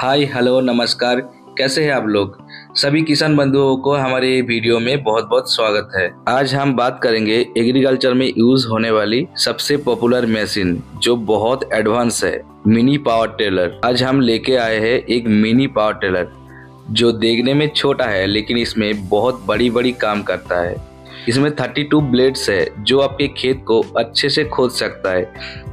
Hi hello नमस्कार, कैसे हैं आप लोग। सभी किसान बंधुओं को हमारे वीडियो में बहुत बहुत स्वागत है। आज हम बात करेंगे एग्रीकल्चर में यूज होने वाली सबसे पॉपुलर मशीन जो बहुत एडवांस है, मिनी पावर टेलर। आज हम लेके आए हैं एक मिनी पावर टेलर जो देखने में छोटा है लेकिन इसमें बहुत बड़ी बड़ी काम करता है। इसमें 32 ब्लेड्स है जो आपके खेत को अच्छे से खोद सकता है।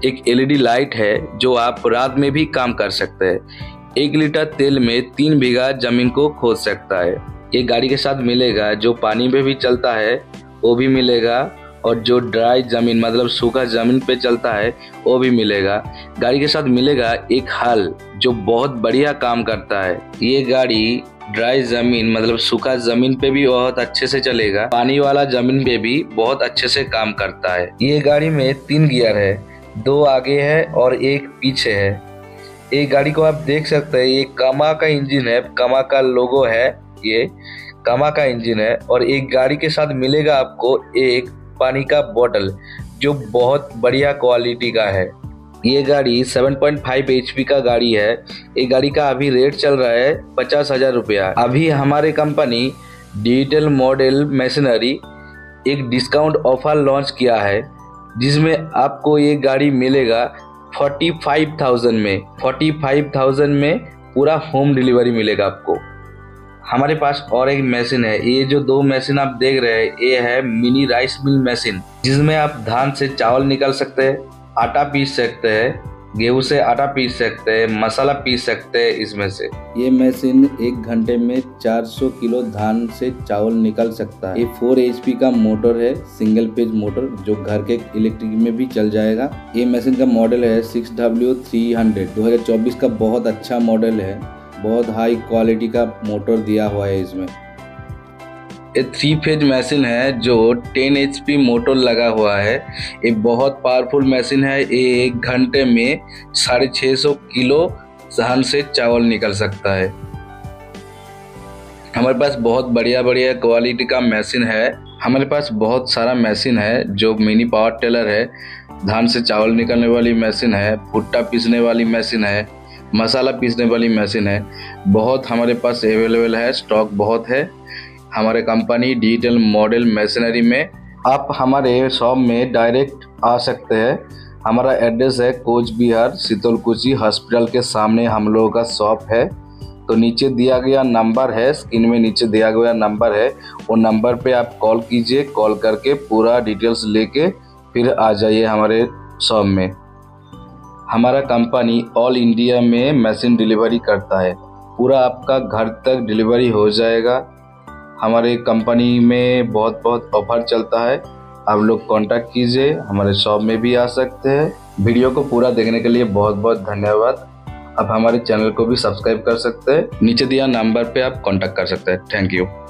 एक एलईडी लाइट है जो आप रात में भी काम कर सकते हैं। 1 लीटर तेल में 3 बीघा जमीन को खोद सकता है। ये गाड़ी के साथ मिलेगा, जो पानी में भी चलता है वो भी मिलेगा, और जो ड्राई जमीन मतलब सूखा जमीन पे चलता है वो भी मिलेगा। गाड़ी के साथ मिलेगा एक हल जो बहुत बढ़िया काम करता है। ये गाड़ी ड्राई जमीन मतलब सूखा जमीन पे भी बहुत अच्छे से चलेगा, पानी वाला जमीन पे भी बहुत अच्छे से काम करता है। ये गाड़ी में 3 गियर है, 2 आगे है और 1 पीछे है। ये गाड़ी को आप देख सकते हैं, ये कामा का इंजन है, कामा का लोगो है, ये कामा का इंजन है। और एक गाड़ी के साथ मिलेगा आपको एक पानी का बोतल जो बहुत बढ़िया क्वालिटी का है। ये गाड़ी 7.5 HP का गाड़ी है। ये गाड़ी का अभी रेट चल रहा है 50,000 रुपया। अभी हमारे कंपनी डिजिटल मॉडल मशीनरी एक डिस्काउंट ऑफर लॉन्च किया है जिसमें आपको ये गाड़ी मिलेगा 45,000 में। 45,000 में पूरा होम डिलीवरी मिलेगा आपको। हमारे पास और एक मशीन है, ये जो 2 मशीन आप देख रहे हैं ये है मिनी राइस मिल मशीन, जिसमें आप धान से चावल निकाल सकते हैं, आटा पीस सकते हैं, गेहूं से आटा पीस सकते हैं, मसाला पीस सकते हैं इसमें से। ये मशीन 1 घंटे में 400 किलो धान से चावल निकाल सकता है। ये 4 HP का मोटर है, सिंगल पेज मोटर जो घर के इलेक्ट्रिक में भी चल जाएगा। ये मशीन का मॉडल है 6W300, 2024 का बहुत अच्छा मॉडल है। बहुत हाई क्वालिटी का मोटर दिया हुआ है इसमें। ये 3 फेज मशीन है जो 10 HP मोटर लगा हुआ है। ये बहुत पावरफुल मशीन है। ये 1 घंटे में 650 किलो धान से चावल निकल सकता है। हमारे पास बहुत बढ़िया बढ़िया क्वालिटी का मशीन है। हमारे पास बहुत सारा मशीन है जो मिनी पावर टेलर है, धान से चावल निकलने वाली मशीन है, भुट्टा पीसने वाली मशीन है, मसाला पीसने वाली मशीन है। बहुत हमारे पास अवेलेबल है, स्टॉक बहुत है। हमारे कंपनी डिजिटल मॉडल मशीनरी में आप हमारे शॉप में डायरेक्ट आ सकते हैं। हमारा एड्रेस है कोच बिहार शीतलकुची हॉस्पिटल के सामने हम लोगों का शॉप है। तो नीचे दिया गया नंबर है, स्क्रीन में नीचे दिया गया नंबर है, वो नंबर पे आप कॉल कीजिए। कॉल करके पूरा डिटेल्स लेके फिर आ जाइए हमारे शॉप में। हमारा कंपनी ऑल इंडिया में मशीन डिलीवरी करता है, पूरा आपका घर तक डिलीवरी हो जाएगा। हमारे कंपनी में बहुत बहुत ऑफर चलता है। आप लोग कांटेक्ट कीजिए, हमारे शॉप में भी आ सकते हैं। वीडियो को पूरा देखने के लिए बहुत बहुत धन्यवाद। आप हमारे चैनल को भी सब्सक्राइब कर सकते हैं, नीचे दिया नंबर पे आप कांटेक्ट कर सकते हैं। Thank you.